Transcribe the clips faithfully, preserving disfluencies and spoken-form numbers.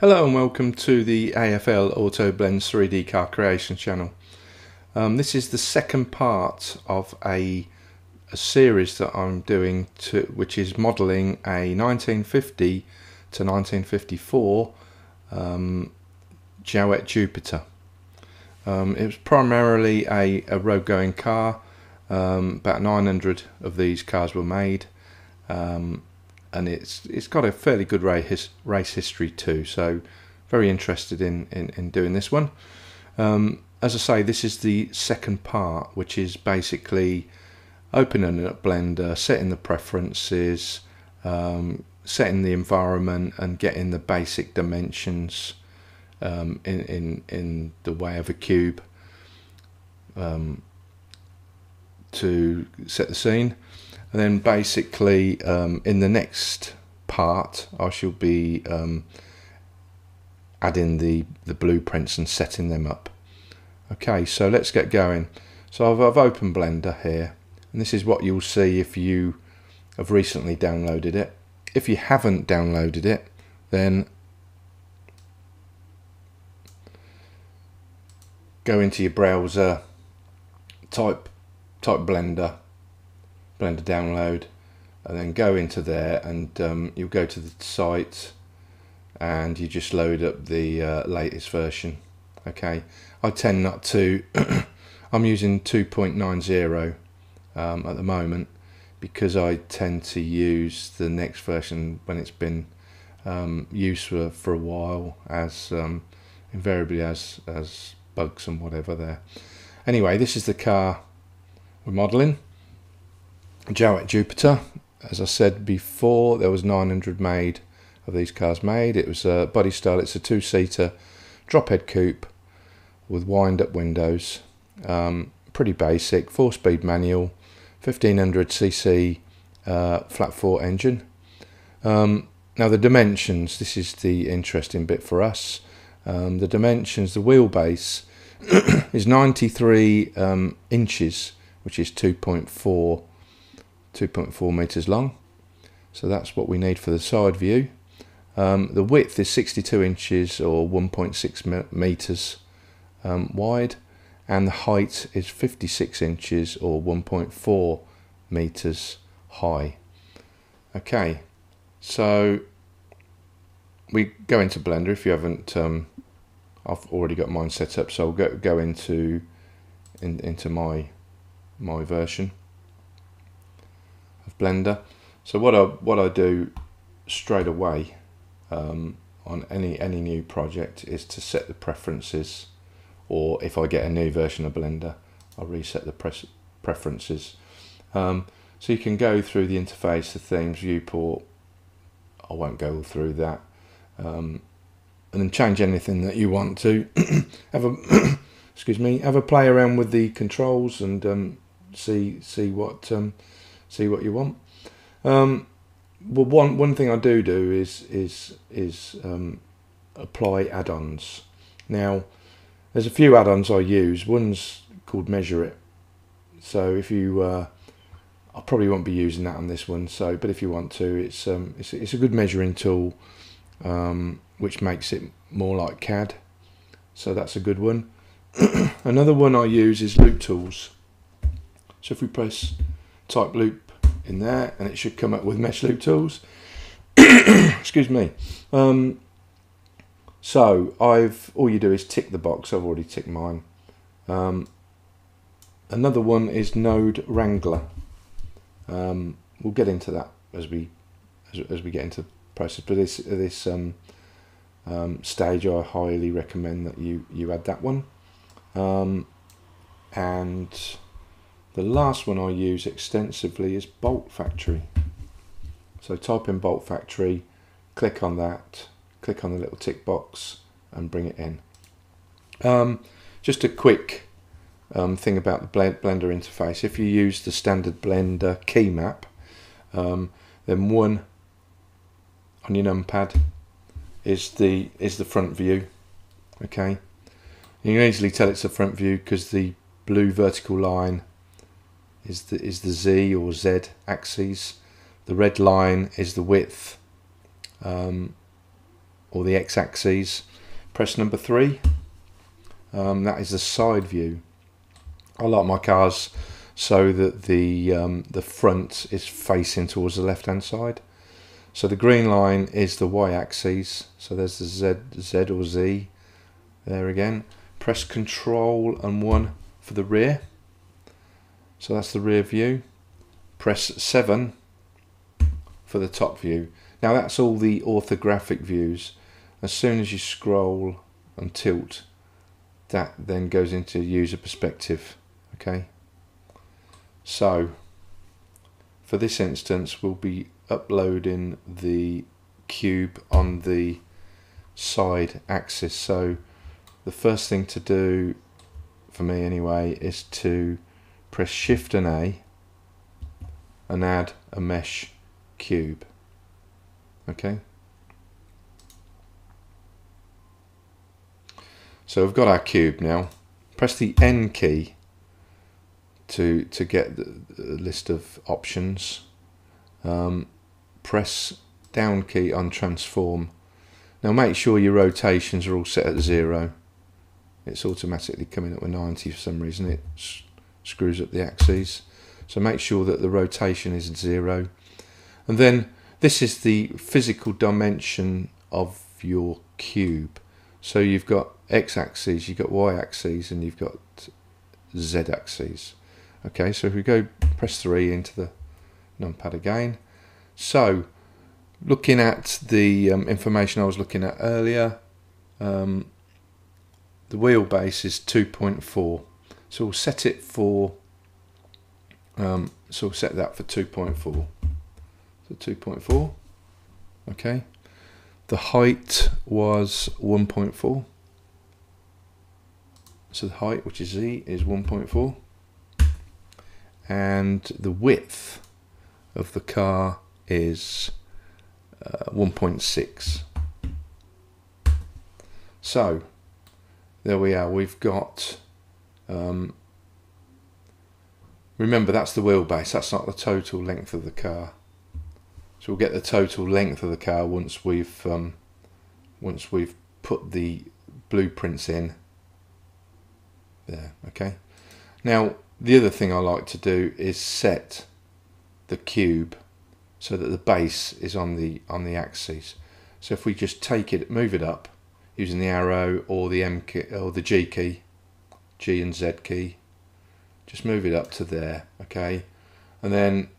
Hello and welcome to the A F L Auto Blendz three D Car Creation Channel. Um, this is the second part of a, a series that I'm doing to, which is modelling a nineteen fifty to nineteen fifty-four um, Jowett Jupiter. Um, it was primarily a, a road going car. Um, about nine hundred of these cars were made. Um, and it's it's got a fairly good race race history too, so very interested in in, in doing this one. Um, as I say, this is the second part, which is basically opening up Blender, setting the preferences, um, setting the environment, and getting the basic dimensions um, in in in the way of a cube um, to set the scene. And then basically um, in the next part I shall be um, adding the, the blueprints and setting them up. Okay, so let's get going. So I've, I've opened Blender here, and this is what you'll see if you have recently downloaded it. If you haven't downloaded it, then go into your browser, type, type Blender. Blender download, and then go into there, and um, you'll go to the site and you just load up the uh, latest version. Okay, I tend not to I'm using two point nine zero um, at the moment, because I tend to use the next version when it's been um, used for, for a while, as um, invariably as, as bugs and whatever there. Anyway, this is the car we're modelling, Jowett Jupiter. As I said before, there was nine hundred made of these cars made. It was a body style. It's a two-seater drop-head coupe with wind-up windows. Um, pretty basic. Four-speed manual, fifteen hundred c c uh, flat-four engine. Um, now the dimensions. This is the interesting bit for us. Um, the dimensions. The wheelbase is ninety-three um, inches, which is two point four. two point four meters long, so that's what we need for the side view. Um, the width is sixty-two inches, or one point six meters um, wide, and the height is fifty-six inches, or one point four meters high. Okay, so we go into Blender. If you haven't, um, I've already got mine set up, so I'll go go into in, into my my version. Blender. So what I what I do straight away um, on any any new project is to set the preferences, or if I get a new version of Blender, I'll reset the press preferences. Um, so you can go through the interface, the themes, viewport. I won't go through that, um, and then change anything that you want to. have a excuse me, have a play around with the controls, and um, see see what. Um, see what you want. Um, well, one one thing I do do is is is um, apply add-ons. Now, there's a few add-ons I use. One's called Measure It. So if you, uh, I probably won't be using that on this one. So, but if you want to, it's um, it's it's a good measuring tool, um, which makes it more like C A D. So that's a good one. Another one I use is Loop Tools. So if we press type loop in there, and it should come up with Mesh Loop Tools. Excuse me. Um, so I've all you do is tick the box. I've already ticked mine. Um, another one is Node Wrangler. Um, we'll get into that as we as, as we get into the process. But this this um, um, stage, I highly recommend that you you add that one. Um, and the last one I use extensively is Bolt Factory. So type in Bolt Factory, click on that, click on the little tick box, and bring it in. Um, just a quick um, thing about the Blender interface. If you use the standard Blender key map, um, then one on your numpad is the is the front view. Okay, you can easily tell it's the front view because the blue vertical line is the, is the Z or Z axis. The red line is the width, um, or the x-axis. Press number three. Um, that is the side view. I like my cars so that the um, the front is facing towards the left-hand side. So the green line is the y-axis. So there's the Z, Z or Z there again. Press Control and one for the rear. So that's the rear view. Press seven for the top view. Now that's all the orthographic views. As soon as you scroll and tilt, that then goes into user perspective. Okay. So for this instance, we'll be uploading the cube on the side axis. So the first thing to do for me anyway is to press Shift and A and add a mesh cube. Okay. So we've got our cube now. Press the N key to to get the list of options. Um, press down key on transform. Now make sure your rotations are all set at zero. It's automatically coming up with ninety for some reason. It screws up the axes. So make sure that the rotation is zero. And then this is the physical dimension of your cube. So you've got x-axis, you've got y-axis, and you've got z-axis. Okay, so if we go press three into the numpad again. So looking at the um, information I was looking at earlier, um, the wheelbase is two point four. So we'll set it for um, so we'll set that for two point four. So two point four. Okay. The height was one point four. So the height, which is Z, is one point four. And the width of the car is uh, one point six. So there we are. We've got um, remember, that's the wheelbase, that's not the total length of the car. So we'll get the total length of the car once we've um, once we've put the blueprints in there. Okay. Now the other thing I like to do is set the cube so that the base is on the on the axis. So if we just take it, move it up using the arrow or the M key or the G key, G and Z key, just move it up to there. Okay, and then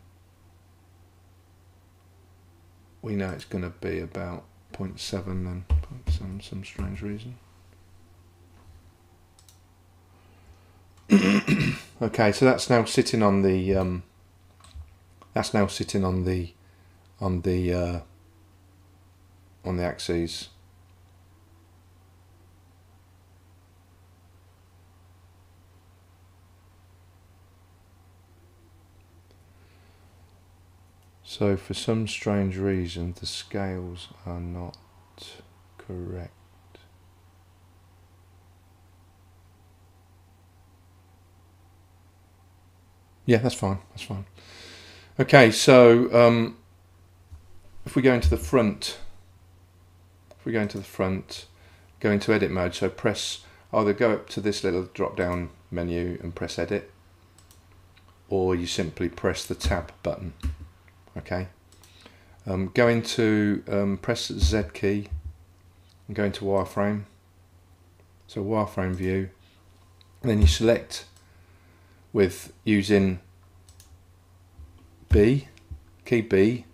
we know it's going to be about zero point seven then, zero point seven, some strange reason. Okay, so that's now sitting on the um, that's now sitting on the on the uh, on the axes. So for some strange reason, the scales are not correct. Yeah, that's fine, that's fine. Okay, so um, if we go into the front, if we go into the front, go into edit mode, so press, either go up to this little drop down menu and press edit, or you simply press the tab button. Okay, um, go into, um, press Z key and go into wireframe, so wireframe view, and then you select with using B, key B,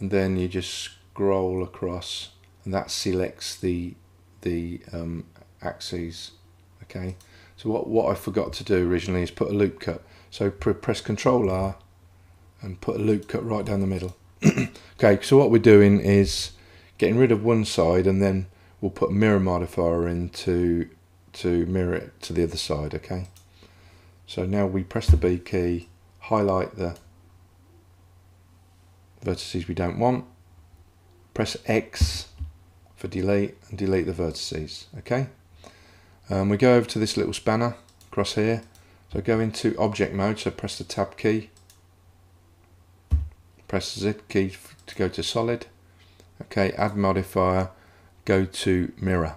and then you just scroll across and that selects the the um, axes. Okay, so what, what I forgot to do originally is put a loop cut, so pr press Control R and put a loop cut right down the middle. Okay, so what we're doing is getting rid of one side and then we'll put a mirror modifier in to, to mirror it to the other side. Okay, so now we press the B key, highlight the vertices we don't want, press X for delete and delete the vertices. Okay, um, we go over to this little spanner across here, so go into object mode, so press the tab key, press Z key to go to solid. Okay, add modifier, go to mirror.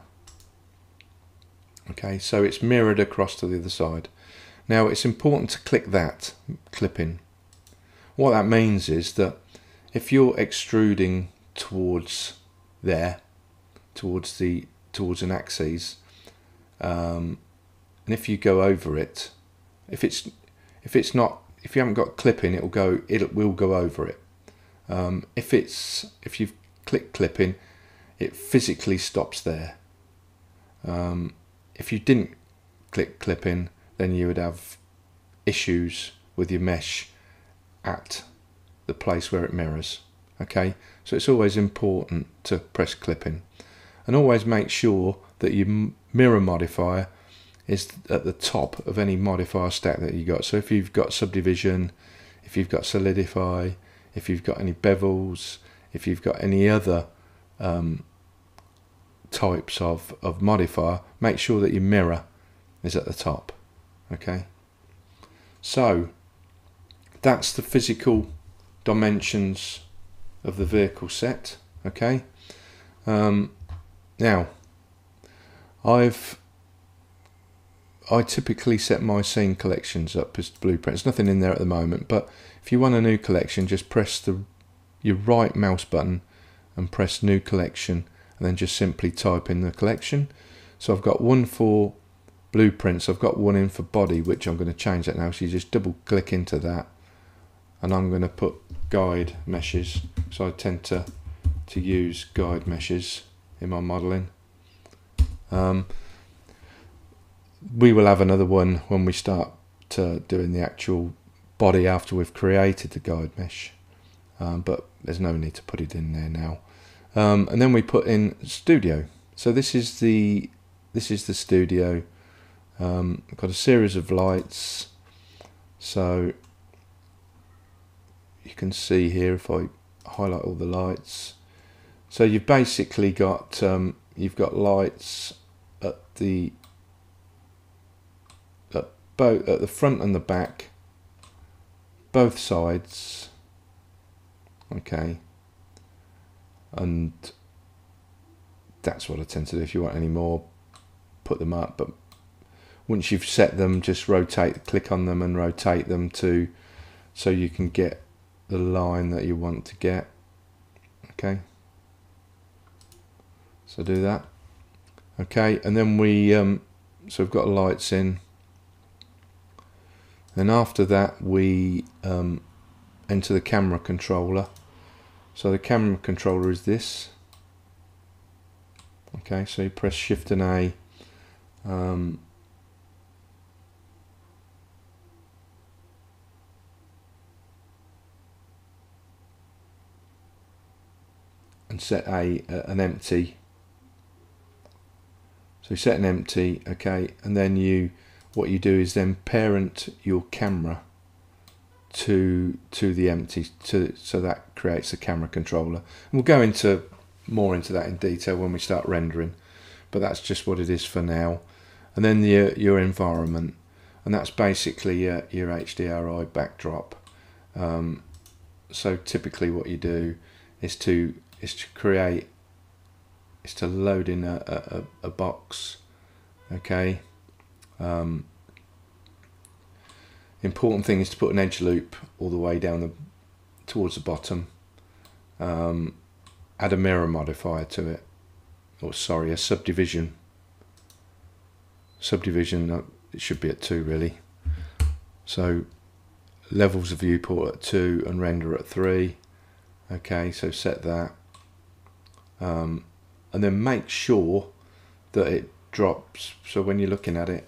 Okay, so it's mirrored across to the other side. Now it's important to click that clipping. What that means is that if you're extruding towards there, towards the towards an axis, um, and if you go over it, if it's if it's not if you haven't got clipping, it'll go it will go over it. Um, if it's if you've clicked clipping, it physically stops there. Um, if you didn't click clipping, then you would have issues with your mesh at the place where it mirrors. Okay, so it's always important to press clipping, and always make sure that your mirror modifier is at the top of any modifier stack that you got. So if you've got subdivision, if you've got solidify, if you've got any bevels, if you've got any other um, types of, of modifier, make sure that your mirror is at the top. Okay, so that's the physical dimensions of the vehicle set. Okay, um, now I've I typically set my scene collections up as blueprints. Nothing in there at the moment, but if you want a new collection, just press the your right mouse button and press new collection, and then just simply type in the collection. So I've got one for blueprints, I've got one in for body, which I'm going to change that now. So you just double click into that, and I'm going to put guide meshes. So I tend to to use guide meshes in my modeling. Um, we will have another one when we start to doing the actual body after we've created the guide mesh, um, but there's no need to put it in there now. Um, and then we put in studio. So this is the this is the studio. Um, I've got a series of lights, so you can see here if I highlight all the lights. So you've basically got um, you've got lights at the at both at the front and the back, both sides. Okay, and that's what I tend to do. If you want any more, put them up, but once you've set them, just rotate, click on them and rotate them to so you can get the line that you want to get. Okay, so do that. Okay, and then we um, so we've got lights in, and after that we um, enter the camera controller. So the camera controller is this. Okay, so you press shift and A, um, and set a uh, an empty. So you set an empty, okay, and then you what you do is then parent your camera to to the empty, to so that creates a camera controller. And we'll go into more into that in detail when we start rendering, but that's just what it is for now. And then the, your environment, and that's basically your, your H D R I backdrop. Um, so typically what you do is to is to create is to load in a, a, a box. Okay, um, important thing is to put an edge loop all the way down the towards the bottom, um, add a mirror modifier to it, or sorry a subdivision subdivision it should be at two really, so levels of viewport at two and render at three. Okay, so set that, um, and then make sure that it drops. So when you're looking at it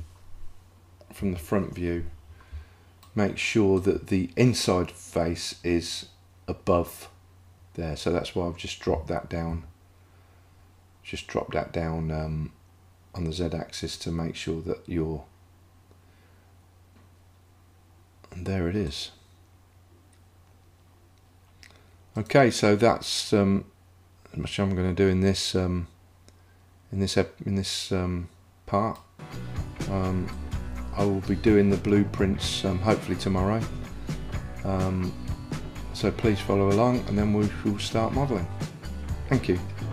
from the front view, make sure that the inside face is above there. So that's why I've just dropped that down. Just drop that down um, on the z-axis to make sure that you're. And there it is. Okay, so that's um, as much I'm going to do in this um, in this in this um, part. Um, I will be doing the blueprints um, hopefully tomorrow. Um, so please follow along, and then we will start modelling. Thank you.